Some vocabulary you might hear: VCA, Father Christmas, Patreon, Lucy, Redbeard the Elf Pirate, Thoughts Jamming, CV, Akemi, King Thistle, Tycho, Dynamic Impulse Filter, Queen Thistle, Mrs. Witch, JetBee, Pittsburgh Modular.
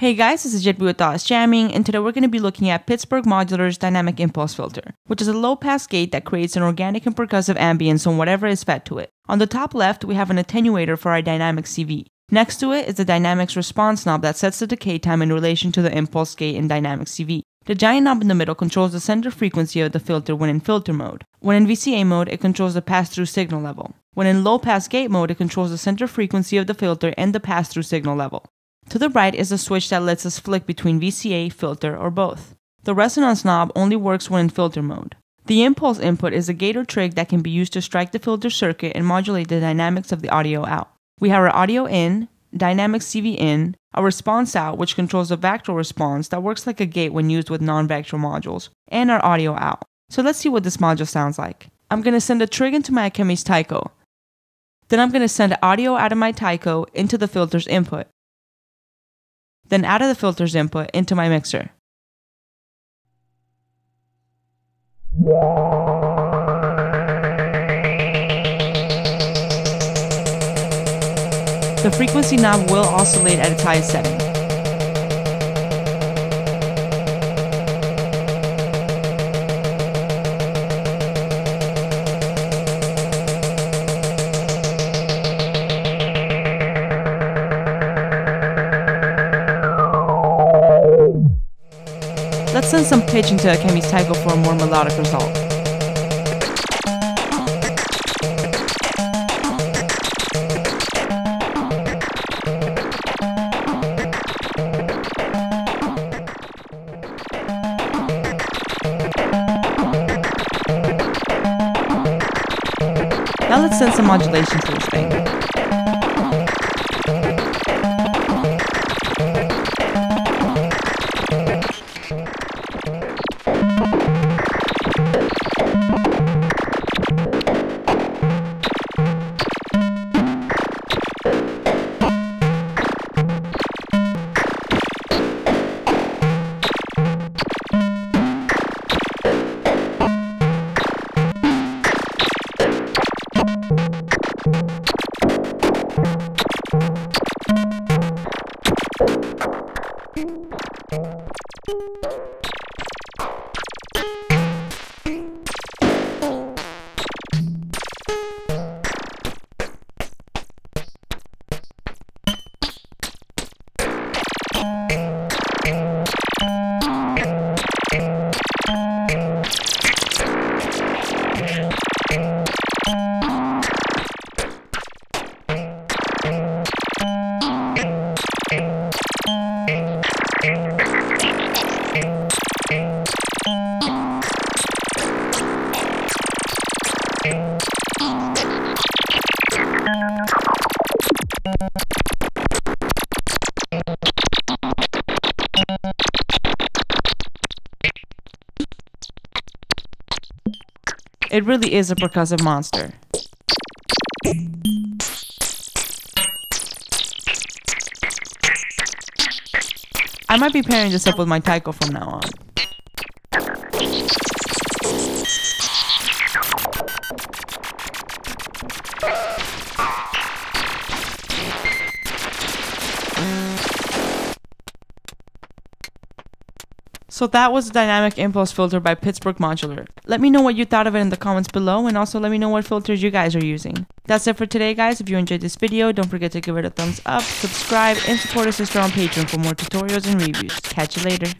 Hey guys, this is JetBee with Thoughts Jamming, and today we're going to be looking at Pittsburgh Modular's Dynamic Impulse Filter, which is a low-pass gate that creates an organic and percussive ambience on whatever is fed to it. On the top left, we have an attenuator for our dynamic CV. Next to it is the dynamics response knob that sets the decay time in relation to the impulse gate in dynamic CV. The giant knob in the middle controls the center frequency of the filter when in filter mode. When in VCA mode, it controls the pass-through signal level. When in low-pass gate mode, it controls the center frequency of the filter and the pass-through signal level. To the right is the switch that lets us flick between VCA, filter, or both. The resonance knob only works when in filter mode. The impulse input is a gate or trig that can be used to strike the filter circuit and modulate the dynamics of the audio out. We have our audio in, dynamic CV in, our response out, which controls the vector response that works like a gate when used with non-vector modules, and our audio out. So let's see what this module sounds like. I'm going to send a trig into my Akemi's Tycho. Then I'm going to send audio out of my Tycho into the filter's input. Then out of the filter's input into my mixer. The frequency knob will oscillate at its highest setting. Let's send some pitch into Akemi's Tycho for a more melodic result. Now let's send some modulation to this thing. It really is a percussive monster. I might be pairing this up with my Tycho from now on. So that was the Dynamic Impulse Filter by Pittsburgh Modular. Let me know what you thought of it in the comments below, and also let me know what filters you guys are using. That's it for today, guys. If you enjoyed this video, don't forget to give it a thumbs up, subscribe, and support our sister on Patreon for more tutorials and reviews. Catch you later.